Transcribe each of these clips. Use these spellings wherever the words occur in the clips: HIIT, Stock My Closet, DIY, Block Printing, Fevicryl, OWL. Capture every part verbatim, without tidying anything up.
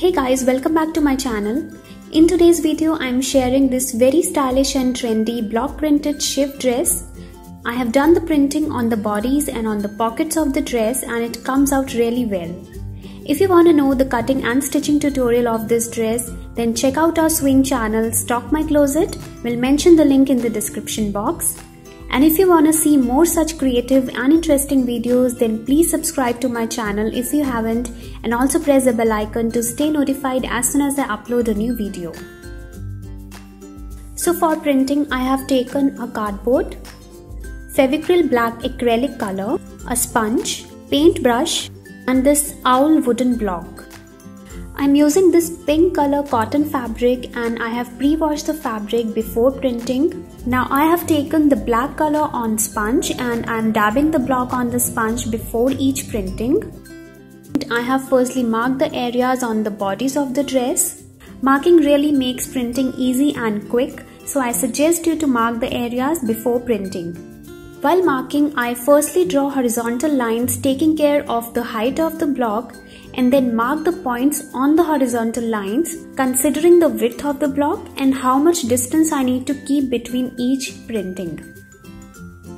Hey guys, welcome back to my channel. In today's video, I am sharing this very stylish and trendy block printed shift dress. I have done the printing on the bodies and on the pockets of the dress and it comes out really well. If you want to know the cutting and stitching tutorial of this dress, then check out our swing channel Stock My Closet. We'll mention the link in the description box. And if you want to see more such creative and interesting videos, then please subscribe to my channel if you haven't, and also press the bell icon to stay notified as soon as I upload a new video. So for printing, I have taken a cardboard, Fevicryl black acrylic color, a sponge, paintbrush and this OWL wooden block. I am using this pink color cotton fabric and I have pre-washed the fabric before printing. Now I have taken the black color on sponge and I am dabbing the block on the sponge before each printing. I have firstly marked the areas on the bodies of the dress. Marking really makes printing easy and quick, so I suggest you to mark the areas before printing. While marking, I firstly draw horizontal lines taking care of the height of the block, and then mark the points on the horizontal lines considering the width of the block and how much distance I need to keep between each printing.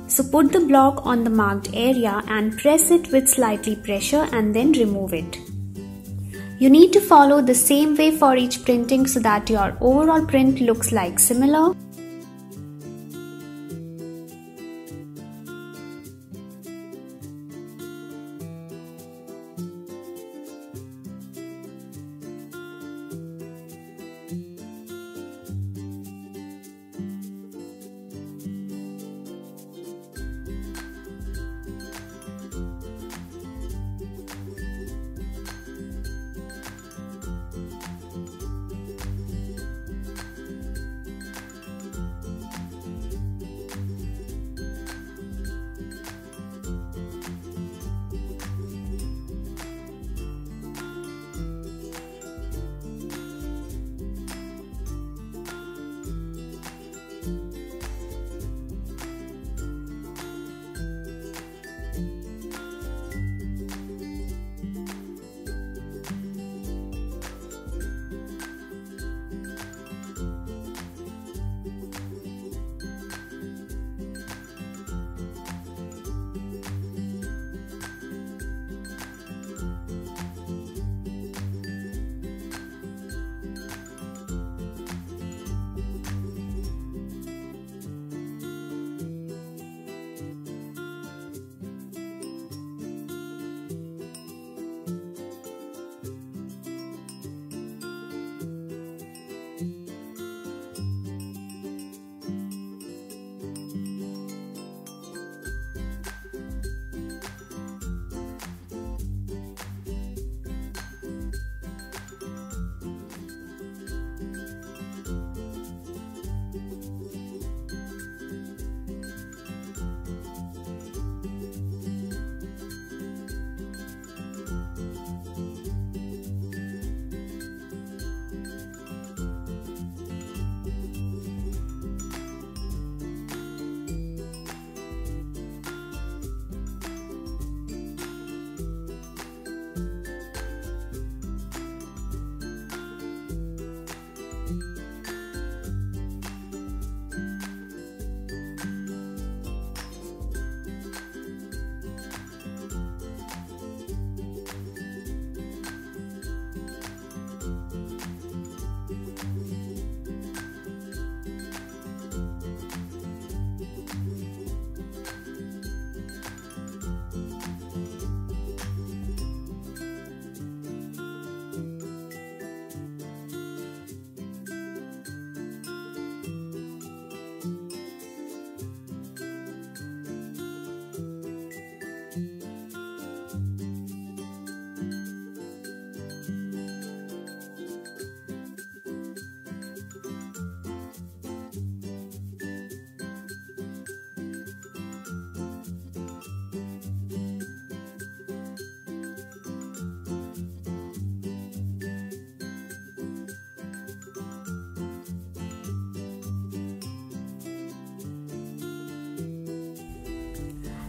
So put the block on the marked area and press it with slightly pressure and then remove it. You need to follow the same way for each printing so that your overall print looks like similar.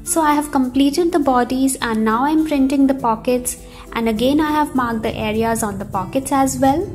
So I have completed the bodies and now I am printing the pockets, and again I have marked the areas on the pockets as well.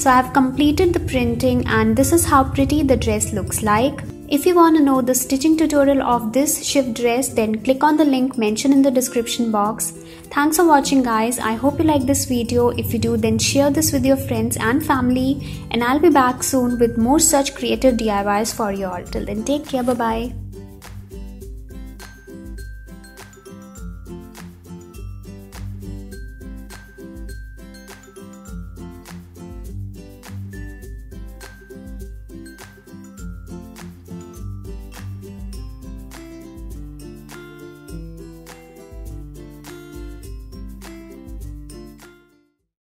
So I have completed the printing and this is how pretty the dress looks like. If you want to know the stitching tutorial of this shift dress, then click on the link mentioned in the description box. Thanks for watching guys. I hope you like this video. If you do, then share this with your friends and family, and I'll be back soon with more such creative D I Ys for you all. Till then, take care. Bye bye.